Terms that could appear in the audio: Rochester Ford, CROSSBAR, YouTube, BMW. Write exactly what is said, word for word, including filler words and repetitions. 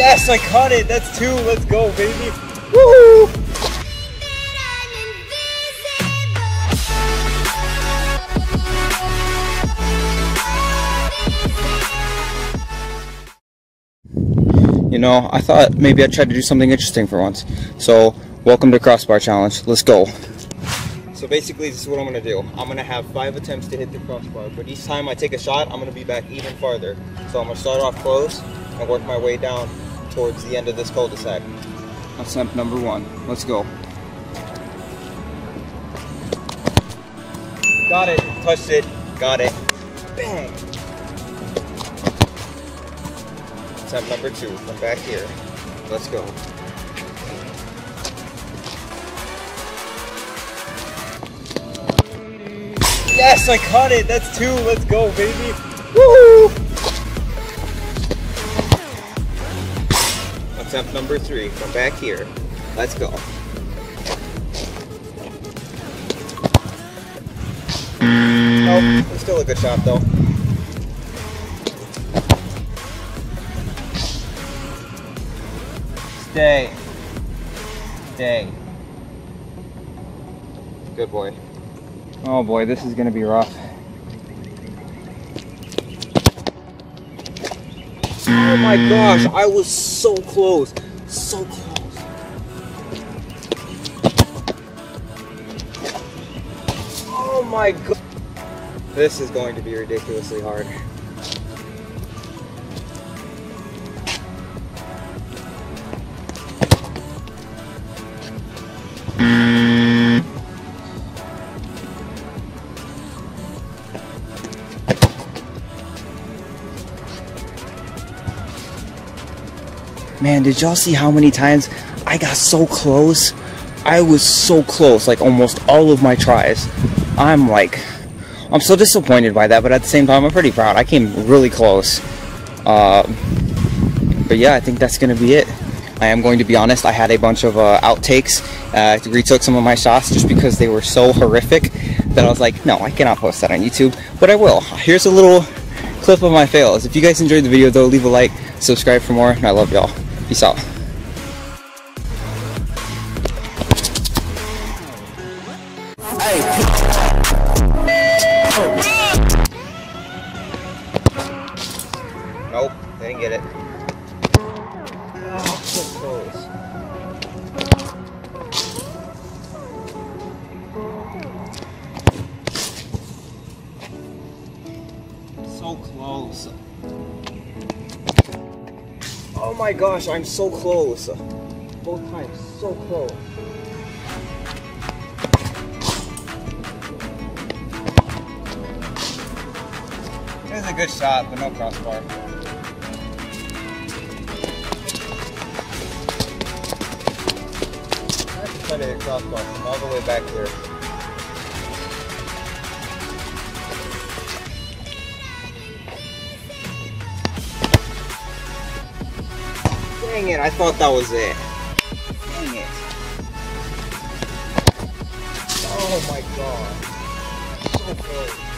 Yes, I caught it. That's two. Let's go, baby. Woo! You know, I thought maybe I'd try to do something interesting for once. So, welcome to Crossbar Challenge. Let's go. So basically, this is what I'm going to do. I'm going to have five attempts to hit the crossbar, but each time I take a shot, I'm going to be back even farther. So I'm going to start off close and work my way down towards the end of this cul-de-sac. Attempt number one. Let's go. Got it. Touched it. Got it. Bang. Attempt number two. Come back here. Let's go. Yes, I caught it. That's two. Let's go, baby. Woo! Attempt number three. Come back here. Let's go. Nope. It's still a good shot, though. Stay. Stay. Good boy. Oh boy, this is going to be rough. Oh my gosh, I was so close. So close. Oh my god. This is going to be ridiculously hard. Man, did y'all see how many times I got so close? I was so close, like almost all of my tries. I'm like, I'm so disappointed by that, but at the same time, I'm pretty proud. I came really close. Uh, but yeah, I think that's gonna be it. I am going to be honest, I had a bunch of uh, outtakes. Uh, I retook some of my shots just because they were so horrific that I was like, no, I cannot post that on YouTube, but I will. Here's a little clip of my fails. If you guys enjoyed the video though, leave a like, subscribe for more, and I love y'all. Peace out. Nope, didn't get it. Oh, so close. So close. Oh my gosh, I'm so close. Both times, so close. It was a good shot, but no crossbar. I have to try to hit crossbar from all the way back here. Dang it, I thought that was it. Dang it. Oh my god. So close.